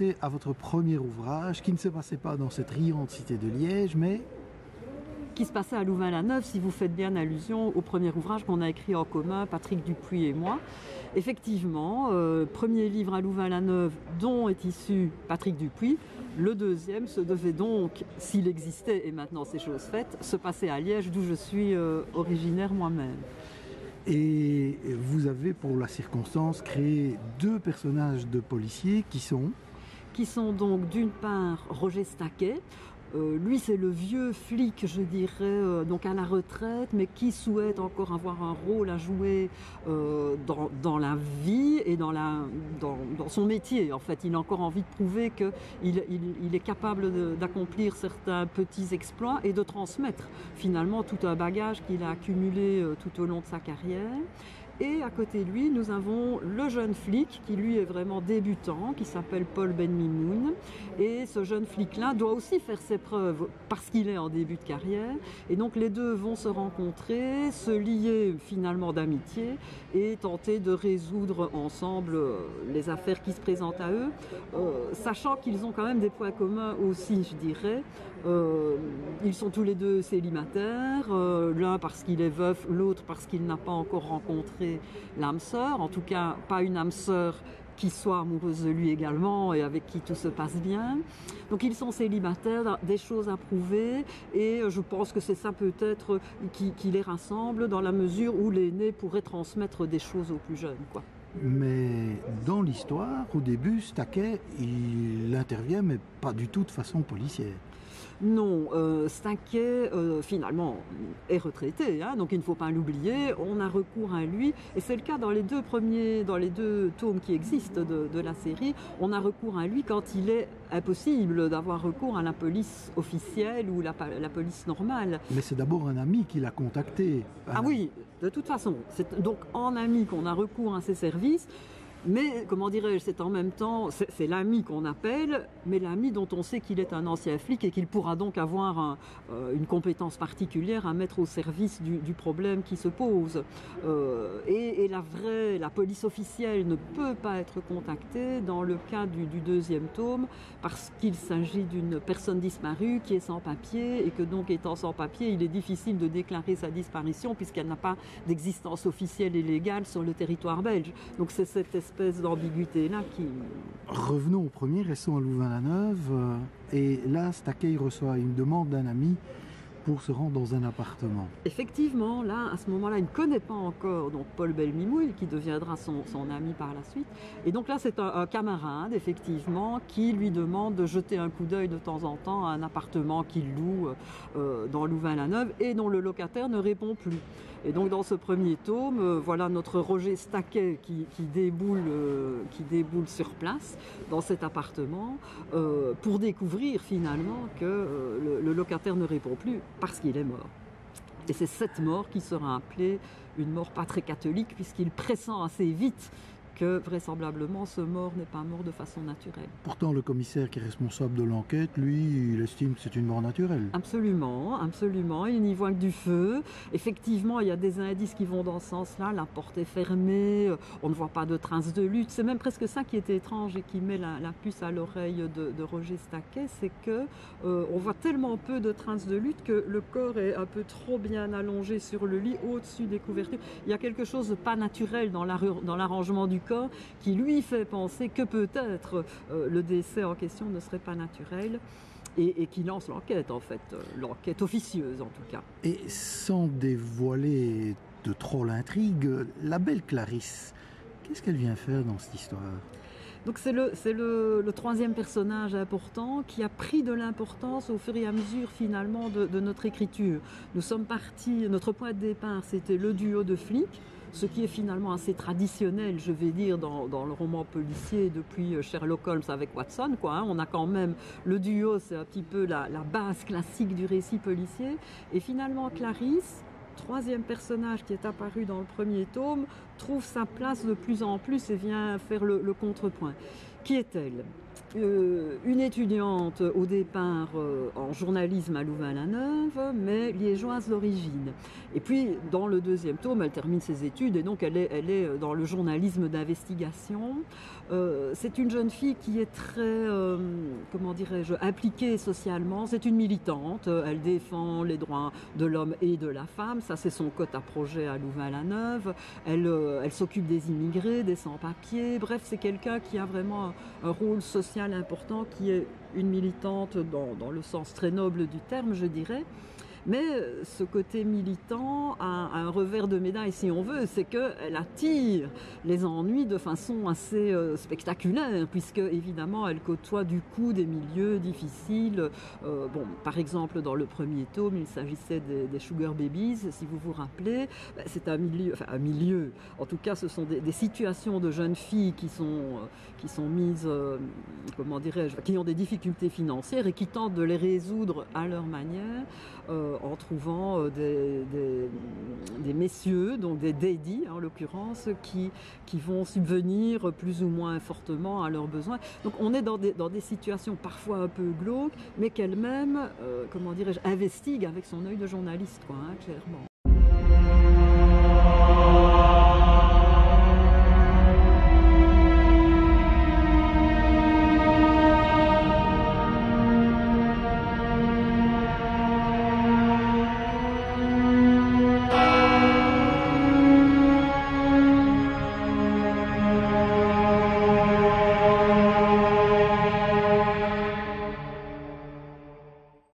intéressé à votre premier ouvrage qui ne se passait pas dans cette riante cité de Liège, mais... qui se passait à Louvain-la-Neuve, si vous faites bien allusion au premier ouvrage qu'on a écrit en commun, Patrick Dupuis et moi. Effectivement, premier livre à Louvain-la-Neuve dont est issu Patrick Dupuis. Le deuxième se devait donc, s'il existait, et maintenant c'est chose faite, se passer à Liège, d'où je suis originaire moi-même. Et vous avez, pour la circonstance, créé deux personnages de policiers qui sont... qui sont donc d'une part Roger Staquet. Lui, c'est le vieux flic, je dirais, donc à la retraite, mais qui souhaite encore avoir un rôle à jouer dans la vie et dans son métier. En fait, il a encore envie de prouver qu'il est capable d'accomplir certains petits exploits et de transmettre finalement tout un bagage qu'il a accumulé tout au long de sa carrière. Et à côté de lui, nous avons le jeune flic qui lui est vraiment débutant, qui s'appelle Paul Ben Mimoun. Et ce jeune flic-là doit aussi faire ses preuves parce qu'il est en début de carrière. Et donc les deux vont se rencontrer, se lier finalement d'amitié et tenter de résoudre ensemble les affaires qui se présentent à eux, sachant qu'ils ont quand même des points communs aussi, je dirais. Ils sont tous les deux célibataires, l'un parce qu'il est veuf, l'autre parce qu'il n'a pas encore rencontré l'âme sœur, en tout cas pas une âme sœur qui soit amoureuse de lui également et avec qui tout se passe bien. Donc ils sont célibataires, des choses à prouver, et je pense que c'est ça peut-être qui les rassemble, dans la mesure où l'aîné pourrait transmettre des choses aux plus jeunes, quoi. Mais dans l'histoire, au début, Staquet, il intervient, mais pas du tout de façon policière. Non, Staquet, finalement, est retraité, hein, donc il ne faut pas l'oublier, on a recours à lui, et c'est le cas dans les deux premiers, dans les deux tomes qui existent de la série, on a recours à lui quand il est impossible d'avoir recours à la police officielle ou la police normale. Mais c'est d'abord un ami qui l'a contacté. Ah oui, de toute façon, c'est donc en ami qu'on a recours à ses services. Mais, comment dirais-je, c'est en même temps, c'est l'ami qu'on appelle, mais l'ami dont on sait qu'il est un ancien flic et qu'il pourra donc avoir une compétence particulière à mettre au service du problème qui se pose. La police officielle ne peut pas être contactée dans le cas du deuxième tome, parce qu'il s'agit d'une personne disparue qui est sans papier, et que donc, étant sans papier, il est difficile de déclarer sa disparition puisqu'elle n'a pas d'existence officielle et légale sur le territoire belge. Donc c'est cette espèce d'ambiguïté là qui... Revenons au premier, restons à Louvain-la-Neuve, et là Staquet reçoit une demande d'un ami pour se rendre dans un appartement. Effectivement, là, à ce moment-là, il ne connaît pas encore donc Paul Ben Mimoun, qui deviendra son ami par la suite. Et donc là, c'est un camarade, effectivement, qui lui demande de jeter un coup d'œil de temps en temps à un appartement qu'il loue dans Louvain-la-Neuve et dont le locataire ne répond plus. Et donc dans ce premier tome, voilà notre Roger Staquet qui déboule sur place dans cet appartement pour découvrir finalement que le locataire ne répond plus parce qu'il est mort. Et c'est cette mort qui sera appelée une mort pas très catholique, puisqu'il pressent assez vite que vraisemblablement ce mort n'est pas mort de façon naturelle. Pourtant le commissaire qui est responsable de l'enquête, lui, il estime que c'est une mort naturelle. Absolument, absolument, il n'y voit que du feu. Effectivement, il y a des indices qui vont dans ce sens-là, la porte est fermée, on ne voit pas de traces de lutte. C'est même presque ça qui est étrange et qui met la puce à l'oreille de Roger Staquet, c'est que on voit tellement peu de traces de lutte que le corps est un peu trop bien allongé sur le lit, au-dessus des couvertures. Il y a quelque chose de pas naturel dans l'arrangement du corps qui lui fait penser que peut-être le décès en question ne serait pas naturel, et qui lance l'enquête, en fait, l'enquête officieuse en tout cas. Et sans dévoiler de trop l'intrigue, la belle Clarisse, qu'est-ce qu'elle vient faire dans cette histoire ? Donc c'est le troisième personnage important qui a pris de l'importance au fur et à mesure finalement de notre écriture. Nous sommes partis, notre point de départ c'était le duo de flics, ce qui est finalement assez traditionnel, je vais dire, dans le roman policier depuis Sherlock Holmes avec Watson, quoi, hein. On a quand même le duo, c'est un petit peu la base classique du récit policier. Et finalement Clarisse, troisième personnage qui est apparu dans le premier tome, trouve sa place de plus en plus et vient faire le contrepoint. Qui est-elle ? Une étudiante au départ en journalisme à Louvain-la-Neuve, mais liégeoise d'origine. Et puis, dans le deuxième tome, elle termine ses études et donc elle est dans le journalisme d'investigation. C'est une jeune fille qui est très, comment dirais-je, impliquée socialement. C'est une militante. Elle défend les droits de l'homme et de la femme. Ça, c'est son cote à projet à Louvain-la-Neuve. Elle s'occupe des immigrés, des sans-papiers. Bref, c'est quelqu'un qui a vraiment un rôle social important, qui est une militante dans le sens très noble du terme, je dirais. Mais ce côté militant a un revers de médaille, si on veut, c'est qu'elle attire les ennuis de façon assez spectaculaire, puisque évidemment elle côtoie du coup des milieux difficiles. Bon, par exemple, dans le premier tome, il s'agissait des sugar babies, si vous vous rappelez. C'est un milieu, enfin un milieu, en tout cas ce sont des situations de jeunes filles qui sont mises, comment dirais-je, qui ont des difficultés financières et qui tentent de les résoudre à leur manière. En trouvant des messieurs, donc des daddies en l'occurrence, qui vont subvenir plus ou moins fortement à leurs besoins. Donc on est dans des situations parfois un peu glauques, mais qu'elle-même, comment dirais-je, investigue avec son œil de journaliste, quoi, hein, clairement.